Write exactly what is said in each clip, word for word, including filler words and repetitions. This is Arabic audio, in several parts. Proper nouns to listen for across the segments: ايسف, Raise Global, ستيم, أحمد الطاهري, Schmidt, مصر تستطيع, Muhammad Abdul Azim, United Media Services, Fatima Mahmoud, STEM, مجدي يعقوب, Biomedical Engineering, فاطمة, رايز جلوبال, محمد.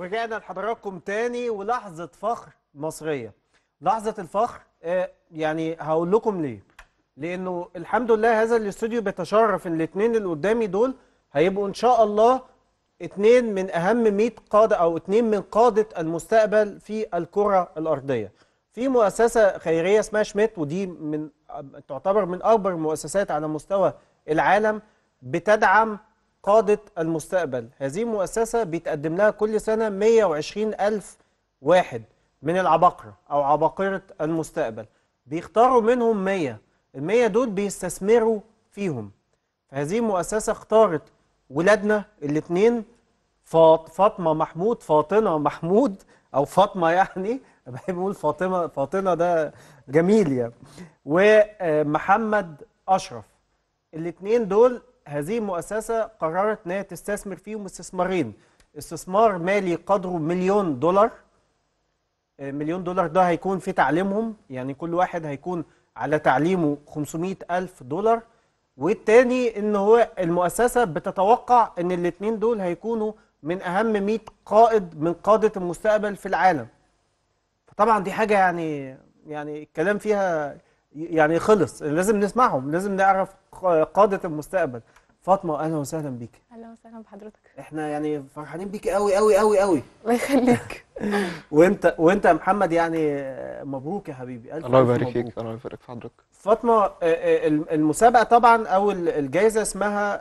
ورجعنا لحضراتكم تاني ولحظة فخر مصرية. لحظة الفخر يعني هقول لكم ليه. لأنه الحمد لله هذا الاستوديو بيتشرف إن الاثنين اللي قدامي دول هيبقوا إن شاء الله اثنين من أهم مئة قادة أو اثنين من قادة المستقبل في الكرة الأرضية. في مؤسسة خيرية اسمها شميت، ودي من تعتبر من أكبر المؤسسات على مستوى العالم بتدعم قادة المستقبل. هذه المؤسسة بيتقدم لها كل سنة مئة وعشرين ألف واحد من العباقرة أو عباقرة المستقبل، بيختاروا منهم مئة، المئة دول بيستثمروا فيهم. فهذه المؤسسة اختارت ولادنا الاثنين، فاطمة محمود فاطمة محمود أو فاطمة، يعني بقول فاطمة فاطمة ده جميل يعني، ومحمد أشرف. الاثنين دول هذه المؤسسة قررت أنها تستثمر فيهم استثمارين، استثمار مالي قدره مليون دولار، مليون دولار ده هيكون في تعليمهم، يعني كل واحد هيكون على تعليمه خمسمئة ألف دولار، والتاني إن هو المؤسسة بتتوقع إن الاتنين دول هيكونوا من أهم مئة قائد من قادة المستقبل في العالم. فطبعا دي حاجة يعني يعني الكلام فيها يعني خلص، لازم نسمعهم، لازم نعرف قادة المستقبل. فاطمة أهلا وسهلا بيك. أهلا وسهلا بحضرتك. إحنا يعني فرحانين بيك قوي قوي قوي قوي. الله يخليك. وأنت وأنت يا محمد يعني مبروك يا حبيبي. الله يبارك فيك، الله يبارك في حضرتك. فاطمة المسابقة طبعا أو الجائزة اسمها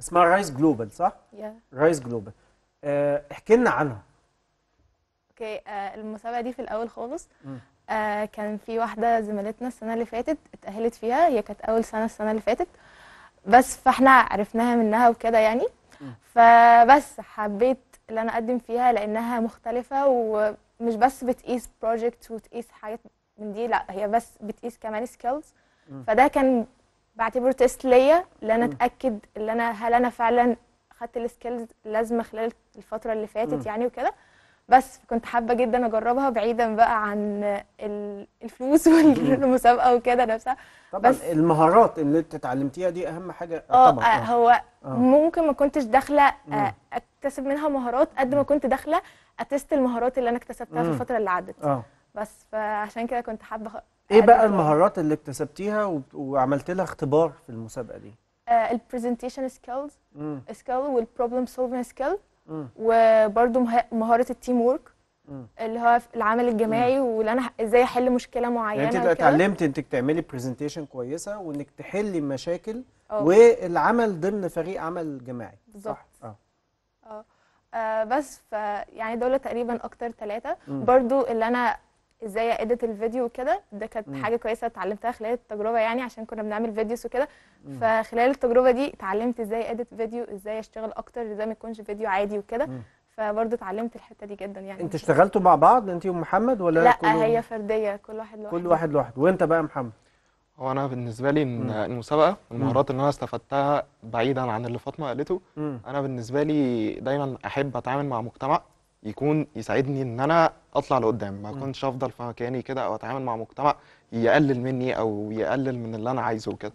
اسمها رايز جلوبال، صح؟ يا رايز جلوبال. احكي لنا عنها. أوكي، المسابقة دي في الأول خالص كان في واحدة زميلتنا السنة اللي فاتت اتأهلت فيها، هي كانت أول سنة السنة اللي فاتت بس، فاحنا عرفناها منها وكده يعني، فبس حبيت اللي انا اقدم فيها لانها مختلفه ومش بس بتقيس بروجكت وتقيس حاجات من دي، لا هي بس بتقيس كمان سكيلز. فده كان بعتبره تيست ليا اللي انا اتاكد اللي انا هل انا فعلا خدت السكيلز اللازمه خلال الفتره اللي فاتت يعني وكده. بس كنت حابه جدا اجربها بعيدا بقى عن الفلوس والمسابقه وكده نفسها. طبعا بس المهارات اللي انت اتعلمتيها دي اهم حاجه طبعا. اه هو أوه. ممكن ما كنتش داخله اكتسب منها مهارات قد ما كنت داخله اتست المهارات اللي انا اكتسبتها في الفتره اللي عدت. اه بس فعشان كده كنت حابه. ايه بقى المهارات اللي اكتسبتيها وعملت لها اختبار في المسابقه دي؟ آه البرزنتيشن سكيلز سكيل والبروبلم سولفنج سكيل، وبرده مهاره التيم وورك اللي هو العمل الجماعي، واللي انا ازاي احل مشكله معينه. يعني انت اتعلمت انك تعملي برزنتيشن كويسه وانك تحلي مشاكل أوه. والعمل ضمن فريق عمل جماعي، صح؟ اه اه بس ف يعني دول تقريبا اكتر ثلاثه. برضو اللي انا ازاي اديت الفيديو وكده، ده كانت مم. حاجه كويسه اتعلمتها خلال التجربه يعني، عشان كنا بنعمل فيديوز وكده، فخلال التجربه دي اتعلمت ازاي اديت فيديو، ازاي اشتغل اكتر، ازاي ما يكونش فيديو عادي وكده. فبرضه اتعلمت الحته دي جدا يعني. انتوا اشتغلتوا مع بعض انت ومحمد ولا لا؟ لا هي فرديه، كل واحد لوحده. كل واحد لوحده. وانت بقى يا محمد؟ هو انا بالنسبه لي من المسابقه المهارات اللي انا استفدتها بعيدا عن اللي فاطمه قالته، مم. انا بالنسبه لي دايما احب اتعامل مع مجتمع يكون يساعدني ان انا اطلع لقدام، ما كنتش افضل في مكاني كده او اتعامل مع مجتمع يقلل مني او يقلل من اللي انا عايزه وكده.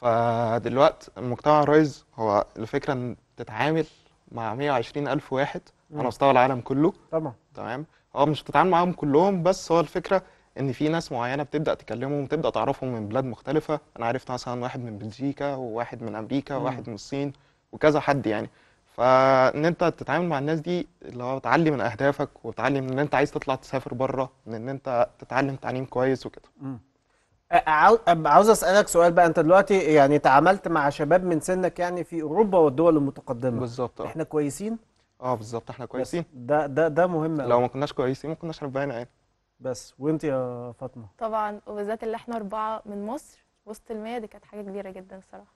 فدلوقتي المجتمع رايز هو الفكره ان تتعامل مع مئة وعشرين ألف واحد على مستوى العالم كله. طبعا تمام، هو مش بتتعامل معاهم كلهم بس، هو الفكره ان في ناس معينه بتبدا تكلمهم وتبدا تعرفهم من بلاد مختلفه. انا عرفت مثلا واحد من بلجيكا وواحد من امريكا وواحد من الصين وكذا حد يعني. فان انت تتعامل مع الناس دي اللي هو بتعلي من اهدافك وبتعلي من ان انت عايز تطلع تسافر بره، من ان انت تتعلم تعليم كويس وكده. عاوز اسالك سؤال بقى، انت دلوقتي يعني تعاملت مع شباب من سنك يعني في اوروبا والدول المتقدمه. بالظبط. احنا كويسين؟ اه بالظبط احنا كويسين. ده ده ده مهم قوي. لو ما كناش كويسين ما كناش هنبقى هنا. بس وانت يا فاطمه؟ طبعا، وبالذات اللي احنا اربعه من مصر وسط المية، دي كانت حاجه كبيره جدا الصراحه.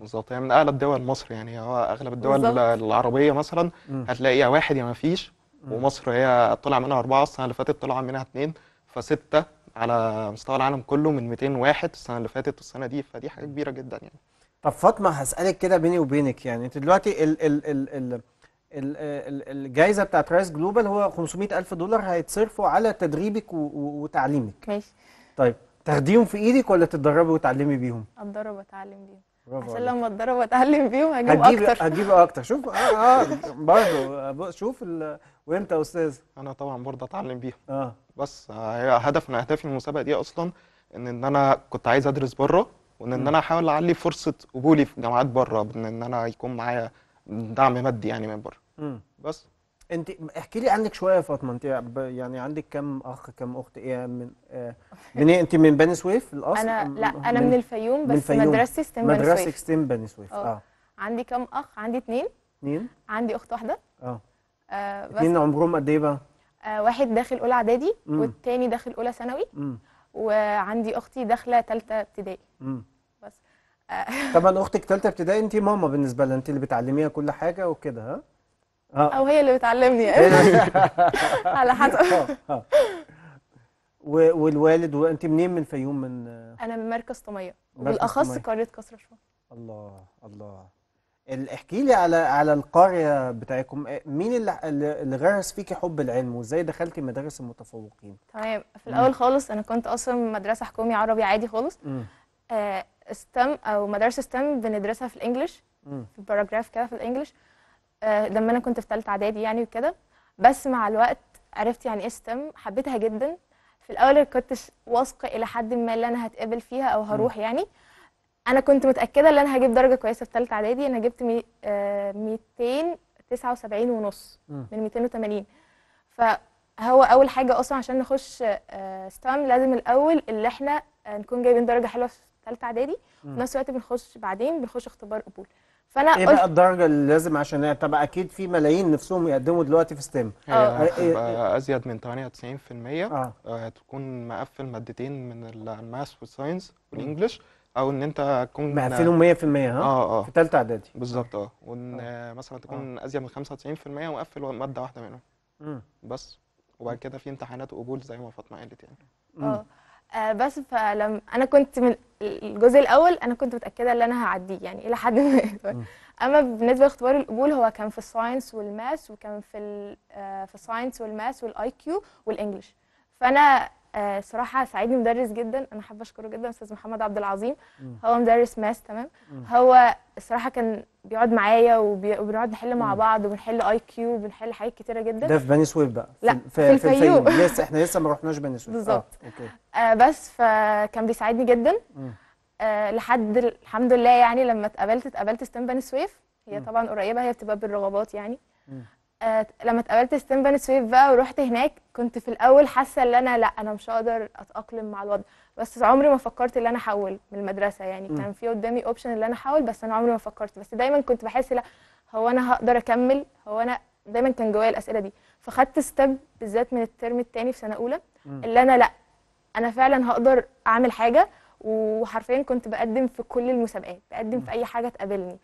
بالظبط، هي من اعلى الدول مصر يعني. هو اغلب الدول بالزبط. العربيه مثلا هتلاقيها واحد يا ما فيش، ومصر هي طلع منها اربعه، السنه اللي فاتت طلع منها اثنين، فسته على مستوى العالم كله من مئتين وواحد السنه اللي فاتت والسنه دي، فدي حاجه كبيره جدا يعني. طب فاطمه هسالك كده بيني وبينك، يعني انت دلوقتي ال ال ال ال الجائزه بتاعت رايز جلوبال هو خمسمئة ألف دولار هيتصرفوا على تدريبك وتعليمك. ماشي. طيب تاخديهم في ايدك ولا تتدربي وتعلمي بيهم؟ اتدرب واتعلم بيهم. عشان لما اتضرب واتعلم بيهم هجيب اكتر هجيب اكتر. شوف اه اه برضه شوف ال... وانت يا استاذ؟ انا طبعا برضه اتعلم بيهم. اه بس هي هدفنا اهدافي من المسابقه دي اصلا ان ان انا كنت عايز ادرس بره، وان ان انا احاول اعلي فرصه قبولي في جامعات بره، بان ان انا يكون معايا دعم مادي يعني من بره. امم بس انت احكي لي عنك شويه يا فاطمه، انت يعني عندك كم اخ كم اخت؟ ايه من آه من انت من بني سويف الاصل؟ انا لا انا من, من الفيوم، بس مدرستي ستيم بني سويف. مدرستك ستيم بني سويف. اه عندي كم اخ؟ عندي اتنين. اتنين؟ عندي اخت واحده. اه بس اتنين. عمرهم قد ايه بقى؟ آه واحد داخل اولى اعدادي والتاني داخل اولى ثانوي، وعندي اختي داخله ثالثه ابتدائي. امم بس آه طبعا اختك ثالثه ابتدائي، انت ماما بالنسبه لها، انت اللي بتعلميها كل حاجه وكده، ها؟ أو, او هي اللي بتعلمني يعني. على حسب. والوالد وانت منين؟ من الفيوم. من انا من مركز طميه، وبالاخص قريه كسر الشهر. الله الله. احكي لي على على القريه بتاعتكم، مين اللي اللي غرس فيكي حب العلم، وازاي دخلتي مدارس المتفوقين؟ تمام. في الاول خالص انا كنت اصلا مدرسه حكومي عربي عادي خالص. آه ستم او مدارس ستم بندرسها في الانجليش، في باراجراف كده في الانجليش. آه لما انا كنت في ثالثه اعدادي يعني وكده، بس مع الوقت عرفت يعني ايه ستم، حبيتها جدا. في الاول كنتش واثقه الى حد ما اللي انا هتقبل فيها او هروح. م. يعني انا كنت متاكده ان انا هجيب درجه كويسه في ثالثه اعدادي، انا جبت مي... آه مئتين وتسعة وسبعين ونص من مئتين وتمانين. فهو اول حاجه اصلا عشان نخش آه ستم لازم الاول اللي احنا نكون جايبين درجه حلوه في ثالثه اعدادي، وفي نفس الوقت بنخش بعدين بنخش اختبار قبول. فانا ايه بقى الدرجه اللي لازم عشان طبعا اكيد في ملايين نفسهم يقدموا دلوقتي في ستيم؟ اه ازيد من تمانية وتسعين في المية. آه. آه تكون مقفل مادتين من الماس والساينس والانجلش، او ان انت تكون مقفلهم مية في المية. ها اه اه في ثالثه اعدادي بالظبط. اه وان آه. مثلا تكون آه. ازيد من خمسة وتسعين في المية ومقفل ماده واحده منهم. امم بس وبعد كده في امتحانات وقبول زي ما فاطمه قالت يعني. اه آه بس فلما انا كنت من الجزء الاول انا كنت متاكده ان انا هعديه يعني الى حد ما. اما بالنسبه لاختبار القبول هو كان في الساينس والماس، وكان في آه في الساينس والماس والاي كيو والانجلش. فانا آه صراحه ساعدني مدرس جدا، انا حابه اشكره جدا، استاذ محمد عبد العظيم. هو مدرس ماس. تمام. هو الصراحه كان بيقعد معايا وبنقعد نحل مع بعض، وبنحل اي كيو وبنحل حاجات كتيره جدا. ده في بني سويف بقى؟ لا في, في, في الفيوم. لسه احنا لسه ما رحناش بني سويف بالظبط. آه. آه بس فكان بيساعدني جدا. آه لحد الحمد لله يعني لما اتقابلت اتقابلت ستيم بني سويف. هي م. طبعا قريبه، هي بتبقى بالرغبات يعني. آه لما اتقابلت ستيم بني سويف بقى ورحت هناك، كنت في الاول حاسه ان انا لا انا مش هقدر اتاقلم مع الوضع، بس عمري ما فكرت ان انا احول من المدرسه يعني. م. كان في قدامي اوبشن ان انا احول، بس انا عمري ما فكرت. بس دايما كنت بحس لا هو انا هقدر اكمل، هو انا دايما كان جوايا الاسئله دي. فخدت ستيب بالذات من الترم الثاني في سنه اولى، اللي انا لا انا فعلا هقدر اعمل حاجه. وحرفيا كنت بقدم في كل المسابقات، بقدم في اي حاجه تقابلني.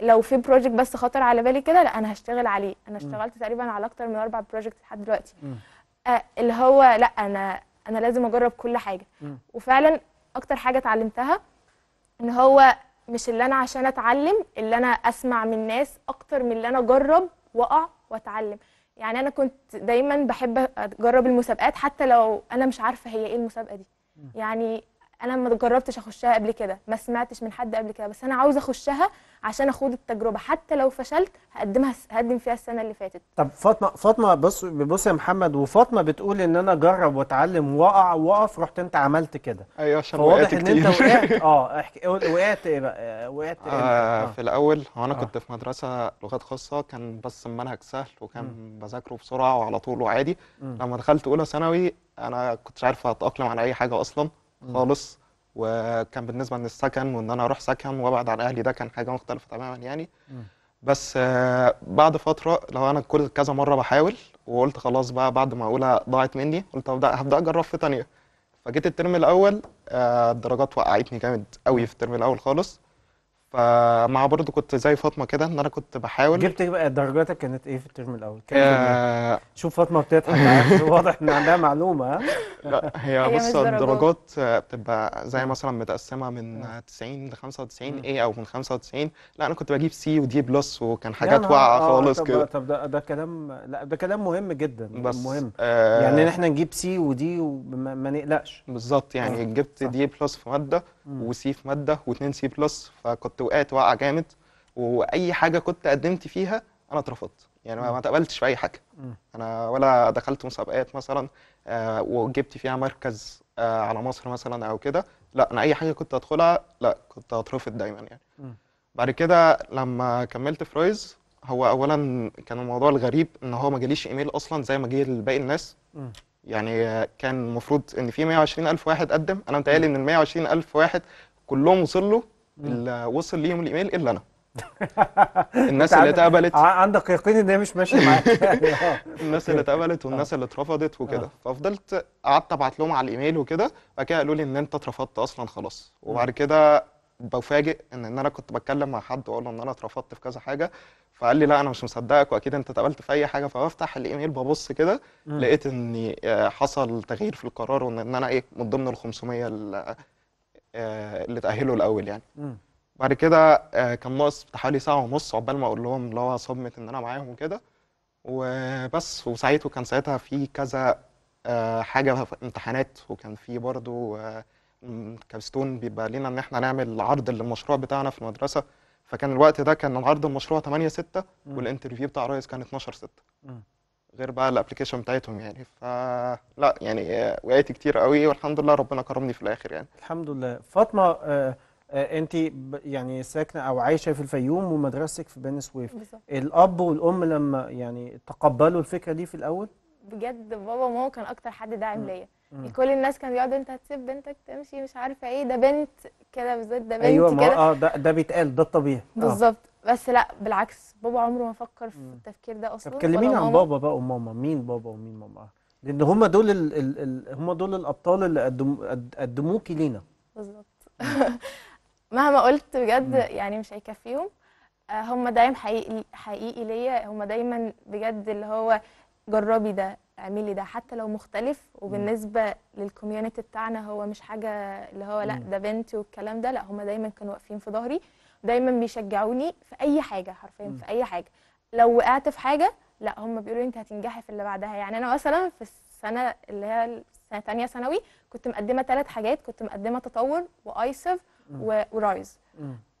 لو في بروجكت بس خطر على بالي كده لا انا هشتغل عليه. انا اشتغلت تقريبا على اكتر من اربع بروجكت لحد دلوقتي. آه اللي هو لا انا انا لازم اجرب كل حاجه. وفعلا اكتر حاجه اتعلمتها ان هو مش اللي انا عشان اتعلم، اللي انا اسمع من ناس اكتر من اللي انا اجرب واقع واتعلم. يعني انا كنت دايما بحب اجرب المسابقات حتى لو انا مش عارفه هي ايه المسابقه دي. يعني انا ما جربتش اخشها قبل كده، ما سمعتش من حد قبل كده، بس انا عاوزه اخشها عشان اخد التجربه، حتى لو فشلت هقدمها هقدم فيها السنه اللي فاتت. طب فاطمه فاطمه بص بص يا محمد، وفاطمه بتقول ان انا اجرب واتعلم واقع واقف، رحت انت عملت كده. ايوه عشان واضح ان انت وقعت. اه احكي وقعت ايه بقى؟ وقعت آه آه. في الاول وانا آه. كنت في مدرسه لغات خاصه، كان بس المنهج سهل وكان م. بذاكره بسرعه وعلى طول وعادي. م. لما دخلت اولى ثانوي انا كنتش عارف اتاقلم على اي حاجه اصلا خالص، وكان بالنسبه للسكن وان انا اروح سكن وابعد عن اهلي ده كان حاجه مختلفه تماما يعني. بس بعد فتره لو انا كل كذا مره بحاول، وقلت خلاص بقى بعد ما اولى ضاعت مني قلت هبدا هبدا اجرب في ثانيه. فجيت الترم الاول الدرجات وقعتني جامد قوي في الترم الاول خالص، فمع برضه كنت زي فاطمه كده ان انا كنت بحاول. جبت درجاتك كانت ايه في الترم الاول؟ آه شوف فاطمه بتضحك معاك، واضح ان عندها معلومه. لا هي بص الدرجات بتبقى زي مثلا متقسمه من تسعين ل خمسة وتسعين ايه او من خمسة وتسعين، لا انا كنت بجيب سي ودي بلس وكان حاجات واقعه خالص كده. طب ده ده كلام، لا ده كلام مهم جدا، بس مهم آه يعني ان احنا نجيب سي ودي وما نقلقش. بالظبط يعني آه. جبت دي بلس في ماده وسي في ماده واثنين سي بلس، فكنت وقعت وقعه جامد واي حاجه كنت قدمت فيها انا اترفضت، يعني ما اتقبلتش في اي حاجه. م. انا ولا دخلت مسابقات مثلا آه وجبت فيها مركز آه على مصر مثلا او كده، لا انا اي حاجه كنت ادخلها لا كنت هترفض دايما يعني. م. بعد كده لما كملت في رايز، هو اولا كان الموضوع الغريب ان هو ما جاليش ايميل اصلا زي ما جه لباقي الناس. م. يعني كان المفروض ان في مية وعشرين ألف واحد قدم، انا متهيألي ان ال مية وعشرين ألف واحد كلهم وصل له وصل ليهم الايميل الا انا. الناس اللي اتقبلت عندك يقين ان هي مش ماشيه معاك يعني. الناس اللي اتقبلت والناس اللي اترفضت وكده، ففضلت قعدت ابعت لهم على الايميل وكده، بعد كده قالوا لي ان انت اترفضت اصلا خلاص. وبعد كده بفاجئ ان ان انا كنت بتكلم مع حد واقول له ان انا اترفضت في كذا حاجه، فقال لي لا انا مش مصدقك واكيد انت اتقبلت في اي حاجه. فبفتح الايميل ببص كده لقيت ان حصل تغيير في القرار وان انا ايه من ضمن ال خمسمية اللي تاهلوا الاول يعني. م. بعد كده كان ناقص حوالي ساعه ونص عقبال ما اقول لهم اللي هو صدمت ان انا معاهم وكده وبس. وساعتها كان ساعتها في كذا حاجه في امتحانات، وكان في برضو كابستون بيبقى لنا ان احنا نعمل عرض للمشروع بتاعنا في المدرسه، فكان الوقت ده كان عرض المشروع تمانية ستة والانترفيو بتاع رايز كان اتناشر ستة، غير بقى الابلكيشن بتاعتهم يعني. فلا يعني وقعت كتير قوي والحمد لله ربنا كرمني في الاخر يعني. الحمد لله. فاطمه آه آه انت يعني ساكنه او عايشه في الفيوم ومدرستك في بني سويف، الاب والام لما يعني تقبلوا الفكره دي في الاول؟ بجد بابا وماما كان اكتر حد داعم ليا. كل الناس كانوا بيقعدوا انت هتسيب بنتك تمشي مش عارفه ايه، ده بنت كده بالذات، ده بنت كده. ايوه ما اه ده ده بيتقال، ده الطبيعي بالظبط. بس لا بالعكس بابا عمره ما فكر في التفكير ده اصلا. طب كلميني عن بابا بقى وماما، مين بابا ومين ماما؟ لان هم دول ال ال ال هم دول الابطال اللي قدموكي لينا. بالظبط. مهما قلت بجد يعني مش هيكفيهم، هم دايم حقيقي حقيقي ليا، هم دايما بجد اللي هو جربي ده اعملي ده حتى لو مختلف. وبالنسبه للكوميونتي بتاعنا هو مش حاجه اللي هو لا ده بنتي والكلام ده، لا هم دايما كانوا واقفين في ظهري، دايما بيشجعوني في اي حاجه حرفيا في اي حاجه. لو وقعت في حاجه لا هم بيقولوا انت هتنجحي في اللي بعدها. يعني انا مثلا في السنه اللي هي السنه الثانيه ثانوي كنت مقدمه ثلاث حاجات، كنت مقدمه تطور وايسف ورايز.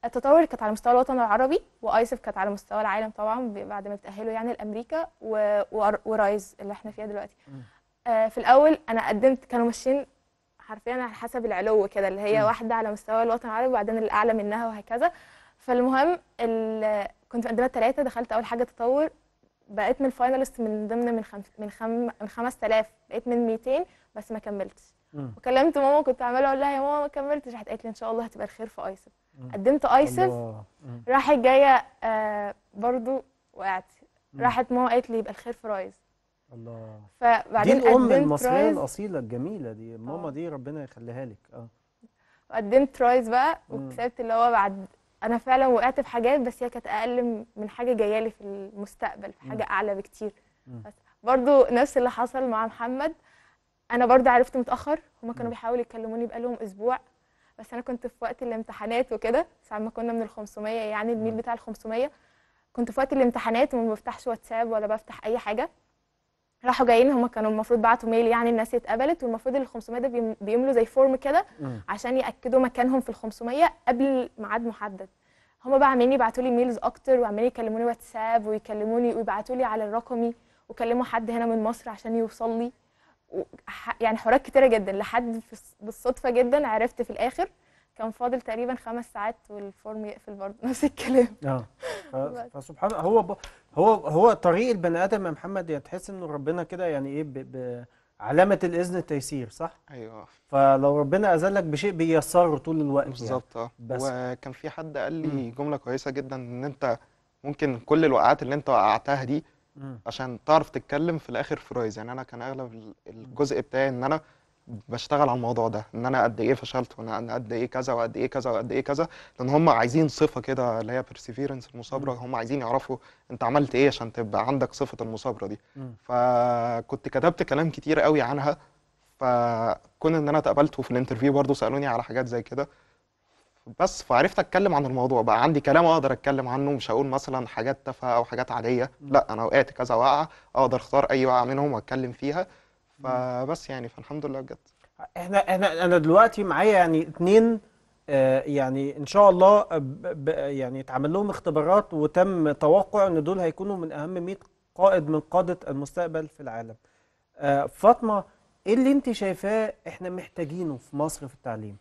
التطور كانت على مستوى الوطن العربي، وايسف كانت على مستوى العالم طبعا بعد ما تاهلوا يعني لامريكا، و... ورايز اللي احنا فيها دلوقتي. آه في الاول انا قدمت كانوا ماشيين حرفيا على حسب العلو كده، اللي هي م. واحده على مستوى الوطن العربي وبعدين الاعلى منها وهكذا. فالمهم ال... كنت مقدمه ثلاثه، دخلت اول حاجه تطور، بقيت من فاينالست من ضمن من خم... من خم... من خمسة آلاف، بقيت من ميتين بس ما كملتش. م. وكلمت ماما كنت عماله اقول لها يا ماما ما كملتش، راحت قالت لي ان شاء الله هتبقى الخير في ايسف. قدمت ايسف راحت جايه آه برضو وقعت، راحت ماما قالت لي يبقى الخير في رايز. الله، فبعدين دي الام المصريه الاصيله الجميله دي ماما دي ربنا يخليها لك. اه قدمت رايز بقى واكتسبت اللي هو بعد انا فعلا وقعت في حاجات بس هي كانت اقل من حاجه جايه لي في المستقبل، في حاجه اعلى بكتير. بس برضو نفس اللي حصل مع محمد، انا برضو عرفت متاخر، هما كانوا بيحاولوا يكلموني بقالهم اسبوع بس انا كنت في وقت الامتحانات وكده، ساعه ما كنا من ال خمسمية يعني الميل بتاع ال خمسمية، كنت في وقت الامتحانات وما بفتحش واتساب ولا بفتح اي حاجه. راحوا جايين هم كانوا المفروض بعتوا ميل يعني الناس اتقبلت، والمفروض ال خمسمية ده بيملوا زي فورم كده عشان ياكدوا مكانهم في ال خمسمية قبل ميعاد محدد. هم بقى عاملين يبعتوا لي ميلز اكتر وعاملين يكلموني واتساب ويكلموني ويبعتوا لي على الرقمي وكلموا حد هنا من مصر عشان يوصل لي، يعني حوارات كتيره جدا لحد بالصدفه جدا عرفت في الاخر كان فاضل تقريبا خمس ساعات والفورم يقفل برضه نفس الكلام. اه فسبحان الله. هو هو هو طريق البني ادم يا محمد، تحس انه ربنا كده يعني ايه بعلامه الاذن التيسير، صح؟ ايوه، فلو ربنا اذلك بشيء بيسره طول الوقت بالظبط. اه يعني. وكان في حد قال لي جمله كويسه جدا ان انت ممكن كل الوقعات اللي انت وقعتها دي عشان تعرف تتكلم في الاخر في رايز. يعني انا كان اغلب الجزء بتاعي ان انا بشتغل على الموضوع ده، ان انا قد ايه فشلت وانا قد ايه كذا وقد ايه كذا وقد ايه كذا، لان هم عايزين صفه كده اللي هي بيرسيفيرنس، المثابره، هم عايزين يعرفوا انت عملت ايه عشان تبقى عندك صفه المثابره دي. فكنت كتبت كلام كتير قوي عنها، فكون ان انا اتقبلت وفي الانترفيو برضو سالوني على حاجات زي كده، بس فعرفت اتكلم عن الموضوع، بقى عندي كلام اقدر اتكلم عنه، مش هقول مثلا حاجات تافهه او حاجات عاديه، لا انا وقعت كذا وقعه اقدر اختار اي وقعه منهم واتكلم فيها. فبس يعني فالحمد لله بجد. احنا احنا انا دلوقتي معايا يعني اتنين آه يعني ان شاء الله يعني اتعمل لهم اختبارات، وتم توقع ان دول هيكونوا من اهم مية قائد من قاده المستقبل في العالم. آه فاطمه، ايه اللي انت شايفاه احنا محتاجينه في مصر في التعليم؟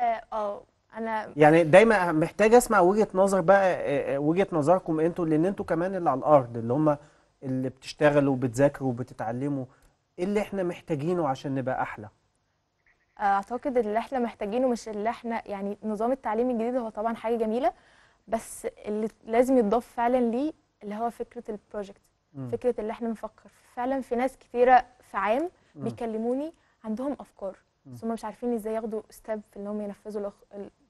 اه اه انا يعني دايما محتاج اسمع وجهه نظر بقى، وجهه نظركم انتوا، لان انتوا كمان اللي على الارض، اللي هم اللي بتشتغلوا وبتذاكروا وبتتعلموا، ايه اللي احنا محتاجينه عشان نبقى احلى؟ اعتقد اللي احنا محتاجينه مش اللي احنا يعني نظام التعليم الجديد هو طبعا حاجه جميله، بس اللي لازم يتضاف فعلا ليه اللي هو فكره البروجكت، فكره اللي احنا نفكر فعلا. في ناس كتيره في عام م. بيكلموني عندهم افكار بس هم مش عارفين ازاي ياخدوا ستيب في ان هم ينفذوا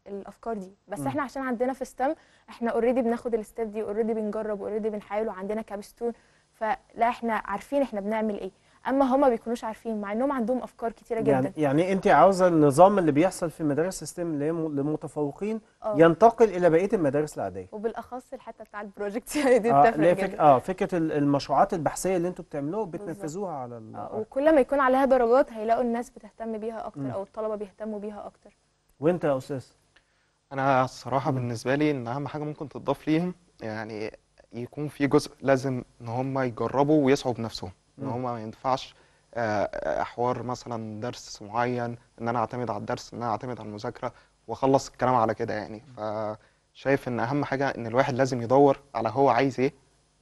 الافكار دي، بس م. احنا عشان عندنا في ستيم احنا اوريدي بناخد الستيب دي، اوريدي بنجرب واوريدي بنحاول وعندنا كابستون، فلا احنا عارفين احنا بنعمل ايه، اما هما بيكونوش عارفين مع انهم عندهم افكار كتيره جدا. يعني, يعني انت عاوزه النظام اللي بيحصل في مدارس ستيم اللي هي للمتفوقين ينتقل الى بقيه المدارس العاديه، وبالاخص حتى بتاع البروجكت يعني دي بتفرق جدا. اه فكره المشروعات البحثيه اللي انتوا بتعملوها بتنفذوها على اه وكل ما يكون عليها درجات هيلاقوا الناس بتهتم بيها اكتر م. او الطلبه بيهتموا بيها اكتر. وانت يا استاذ؟ انا الصراحه م. بالنسبه لي ان اهم حاجه ممكن تضاف ليهم يعني يكون في جزء لازم ان هم يجربوا ويسعوا بنفسهم، ان هم ما ينفعش احوار مثلا درس معين ان انا اعتمد على الدرس، ان انا اعتمد على المذاكره واخلص الكلام على كده يعني. فشايف ان اهم حاجه ان الواحد لازم يدور على هو عايز ايه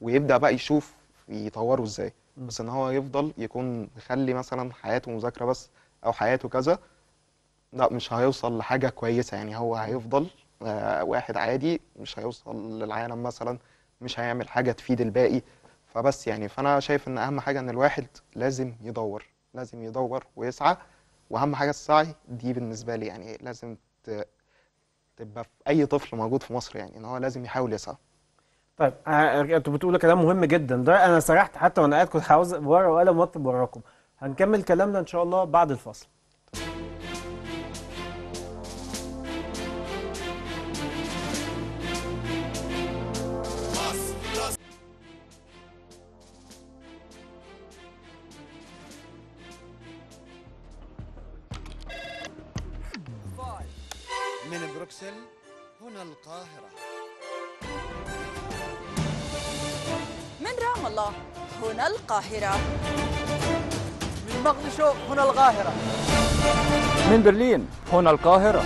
ويبدا بقى يشوف يطوره ازاي، بس ان هو يفضل يكون مخلي مثلا حياته مذاكره بس او حياته كذا، لا مش هيوصل لحاجه كويسه يعني. هو هيفضل واحد عادي، مش هيوصل للعالم مثلا، مش هيعمل حاجه تفيد الباقي. فبس يعني فانا شايف ان اهم حاجه ان الواحد لازم يدور، لازم يدور ويسعى، واهم حاجه السعي دي بالنسبه لي يعني لازم تبقى في اي طفل موجود في مصر، يعني ان هو لازم يحاول يسعى. طيب انتوا بتقولوا كلام مهم جدا، ده انا سرحت حتى وانا قاعد كنت عاوز ورقه وقلم واكتب وراكم. هنكمل كلامنا ان شاء الله بعد الفصل. هنا القاهرة من رام الله، هنا القاهرة من مقدشو، هنا القاهرة من برلين، هنا القاهرة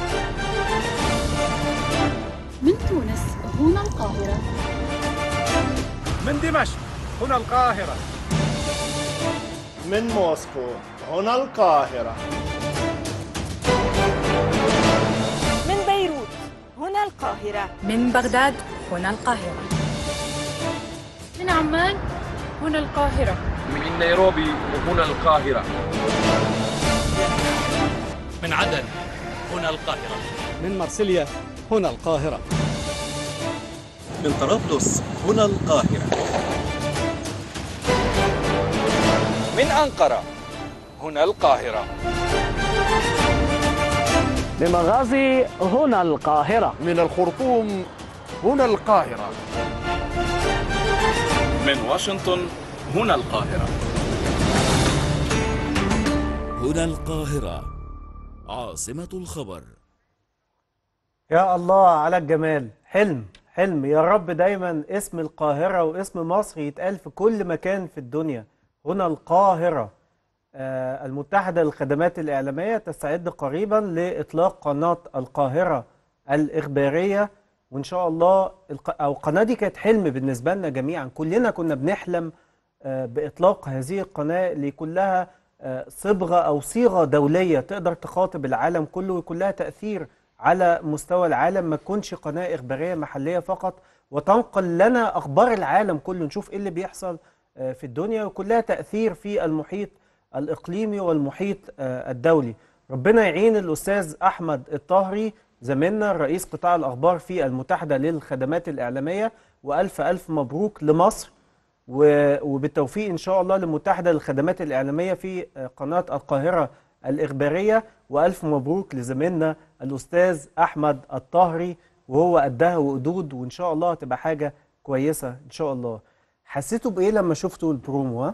من تونس، هنا القاهرة من دمشق، هنا القاهرة من موسكو، هنا القاهرة هنا القاهرة من بغداد، هنا القاهرة من عمان، هنا القاهرة من نيروبي، هنا القاهرة من عدن، هنا القاهرة من مرسيليا، هنا القاهرة من طرابلس، هنا القاهرة من أنقرة، هنا القاهرة من بنغازي، هنا القاهرة من الخرطوم، هنا القاهرة من واشنطن، هنا القاهرة هنا القاهرة عاصمة الخبر. يا الله على الجمال، حلم حلم يا رب دايما اسم القاهرة واسم مصر يتقال في كل مكان في الدنيا. هنا القاهرة. المتحدة للخدمات الإعلامية تستعد قريبا لإطلاق قناة القاهرة الإخبارية، وإن شاء الله أو القناة دي كانت حلم بالنسبة لنا جميعا، كلنا كنا بنحلم بإطلاق هذه القناة اللي كلها صبغة أو صيغة دولية تقدر تخاطب العالم كله وكلها تأثير على مستوى العالم، ما تكونش قناة إخبارية محلية فقط وتنقل لنا أخبار العالم كله، نشوف إيه اللي بيحصل في الدنيا وكلها تأثير في المحيط الإقليمي والمحيط الدولي. ربنا يعين الأستاذ أحمد الطاهري زميلنا رئيس قطاع الأخبار في المتحدة للخدمات الإعلامية، وألف ألف مبروك لمصر، وبالتوفيق إن شاء الله للمتحدة للخدمات الإعلامية في قناة القاهرة الإخبارية، وألف مبروك لزميلنا الأستاذ أحمد الطاهري وهو قدها وقدود، وإن شاء الله تبقى حاجة كويسة إن شاء الله. حسيتوا بإيه لما شفتوا البرومو؟ ها؟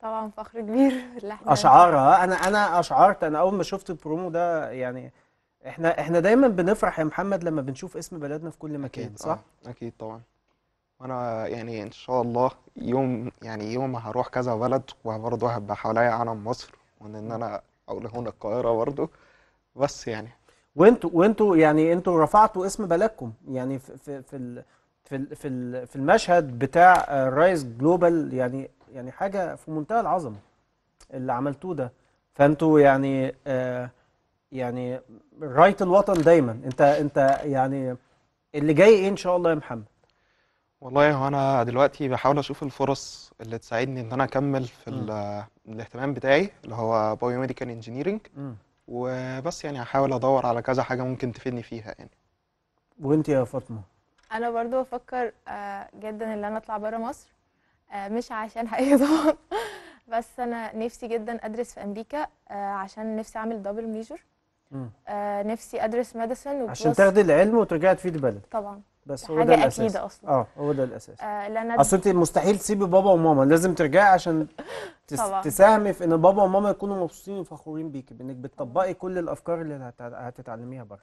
طبعا فخر كبير باللحظة. أشعارها أنا أنا أشعرت أنا أول ما شفت البرومو ده، يعني إحنا إحنا دايما بنفرح يا محمد لما بنشوف اسم بلدنا في كل مكان. أكيد صح؟ آه. أكيد طبعا. أنا يعني إن شاء الله يوم يعني يوم هروح كذا بلد، وبرضه هبقى حواليا علم مصر، وإن أنا أقول هنا القاهرة برضه. بس يعني وانتوا وانتوا يعني انتوا رفعتوا اسم بلدكم، يعني في في في في في المشهد بتاع رايز جلوبال، يعني يعني حاجه في منتهى العظمه اللي عملتوه ده. فانتوا يعني آه يعني رايه الوطن دايما. انت انت يعني اللي جاي ايه ان شاء الله يا محمد؟ والله هو انا دلوقتي بحاول اشوف الفرص اللي تساعدني ان انا اكمل في الاهتمام بتاعي اللي هو Biomedical Engineering، م. وبس يعني هحاول ادور على كذا حاجه ممكن تفيدني فيها يعني. وانت يا فاطمه؟ انا برضو بفكر جدا ان انا اطلع بره مصر، مش عشان حقيقي طبعا، بس انا نفسي جدا ادرس في امريكا، عشان نفسي اعمل دبل ميجر. نفسي ادرس ميديسن عشان تاخدي العلم وترجعي تفيدي بلدك طبعا، بس هو ده الاساس. اكيد اصلا اه هو ده الاساس. آه اصل انت مستحيل تسيبي بابا وماما، لازم ترجعي عشان تساهمي في ان بابا وماما يكونوا مبسوطين وفخورين بيكي بانك بتطبقي كل الافكار اللي هتتعلميها بره.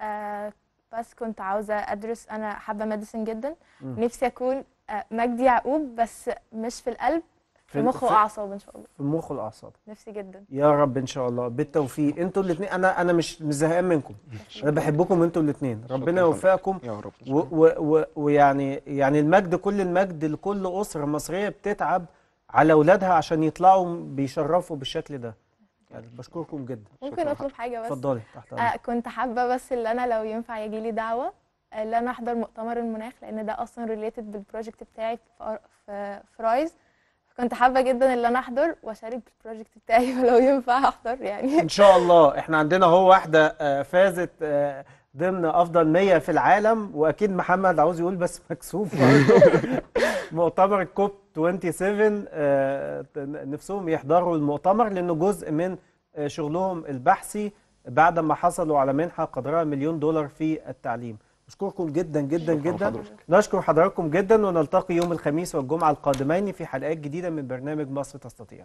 آه بس كنت عاوزه ادرس، انا حابه ميديسن جدا. م. نفسي اكون آه مجدي يعقوب، بس مش في القلب، في المخ والاعصاب ان شاء الله. في المخ والاعصاب نفسي جدا يا رب ان شاء الله بالتوفيق. انتوا الاثنين انا انا مش مش زهقان منكم، انا بحبكم انتوا الاثنين، ربنا يوفقكم يا رب. ويعني يعني المجد كل المجد لكل اسره مصريه بتتعب على اولادها عشان يطلعوا بيشرفوا بالشكل ده. يعني بشكركم جدا. ممكن اطلب حاجه بس؟ اتفضلي تحت امرك. آه كنت حابه بس اللي انا لو ينفع يجي لي دعوه اللي انا احضر مؤتمر المناخ، لان ده اصلا ريليتد بالبروجكت بتاعي في في رايز. كنت حابه جدا ان انا احضر واشارك بالبروجكت بتاعي، ولو ينفع احضر يعني ان شاء الله. احنا عندنا هو واحده فازت ضمن افضل مية في العالم، واكيد محمد عاوز يقول بس مكسوف مؤتمر الكوب سبعة وعشرين نفسهم يحضروا المؤتمر لانه جزء من شغلهم البحثي بعد ما حصلوا على منحه قدرها مليون دولار في التعليم. أشكركم جدا جدا جدا. نشكر حضراتكم جدا، ونلتقي يوم الخميس والجمعة القادمين في حلقات جديدة من برنامج مصر تستطيع.